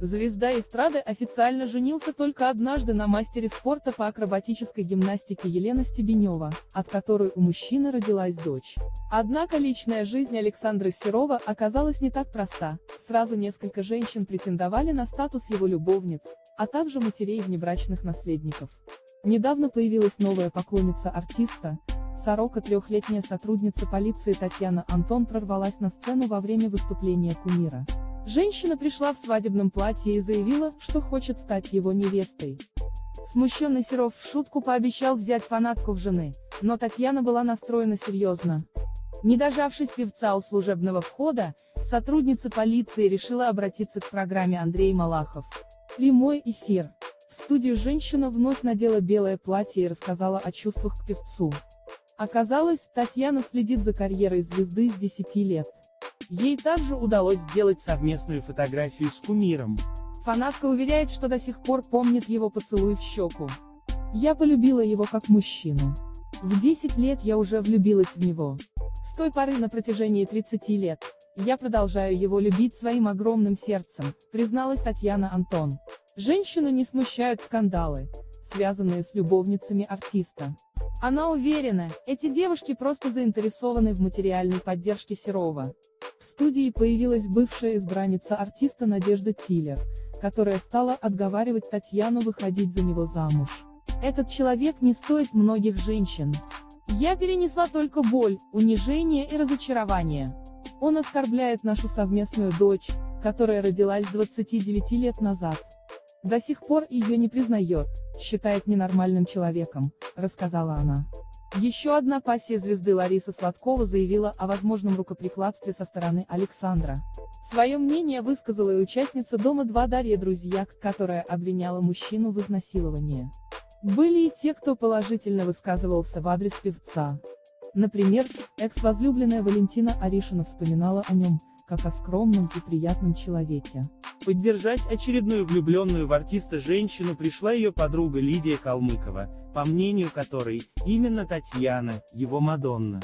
Звезда эстрады официально женился только однажды на мастере спорта по акробатической гимнастике Елена Стебенева, от которой у мужчины родилась дочь. Однако личная жизнь Александра Серова оказалась не так проста, сразу несколько женщин претендовали на статус его любовниц, а также матерей внебрачных наследников. Недавно появилась новая поклонница артиста, 43-летняя сотрудница полиции Татьяна Антон прорвалась на сцену во время выступления кумира. Женщина пришла в свадебном платье и заявила, что хочет стать его невестой. Смущенный Серов в шутку пообещал взять фанатку в жены, но Татьяна была настроена серьезно. Не дождавшись певца у служебного входа, сотрудница полиции решила обратиться к программе Андрей Малахов. Прямой эфир. В студию женщина вновь надела белое платье и рассказала о чувствах к певцу. Оказалось, Татьяна следит за карьерой звезды с 10 лет. Ей также удалось сделать совместную фотографию с кумиром. Фанатка уверяет, что до сих пор помнит его поцелуй в щеку. «Я полюбила его как мужчину. В 10 лет я уже влюбилась в него. С той поры на протяжении 30 лет, я продолжаю его любить своим огромным сердцем», призналась Татьяна Антон. Женщину не смущают скандалы, связанные с любовницами артиста. Она уверена, эти девушки просто заинтересованы в материальной поддержке Серова. В студии появилась бывшая избранница артиста Надежда Тилер, которая стала отговаривать Татьяну выходить за него замуж. «Этот человек не стоит многих женщин. Я перенесла только боль, унижение и разочарование. Он оскорбляет нашу совместную дочь, которая родилась 29 лет назад. До сих пор ее не признает, считает ненормальным человеком», — рассказала она. Еще одна пассия звезды Лариса Сладкова заявила о возможном рукоприкладстве со стороны Александра. Свое мнение высказала и участница «Дома-2» Дарья Друзьяк, которая обвиняла мужчину в изнасиловании. Были и те, кто положительно высказывался в адрес певца. Например, экс-возлюбленная Валентина Аришина вспоминала о нем как о скромном и приятном человеке. Поддержать очередную влюбленную в артиста женщину пришла ее подруга Лидия Калмыкова, по мнению которой, именно Татьяна, его Мадонна.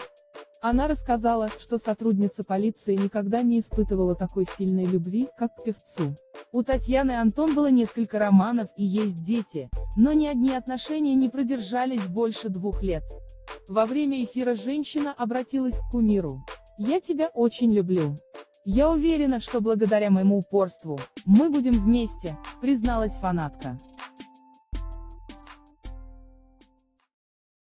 Она рассказала, что сотрудница полиции никогда не испытывала такой сильной любви, как к певцу. У Татьяны Антон было несколько романов и есть дети, но ни одни отношения не продержались больше 2 лет. Во время эфира женщина обратилась к кумиру. «Я тебя очень люблю. Я уверена, что благодаря моему упорству мы будем вместе», — призналась фанатка.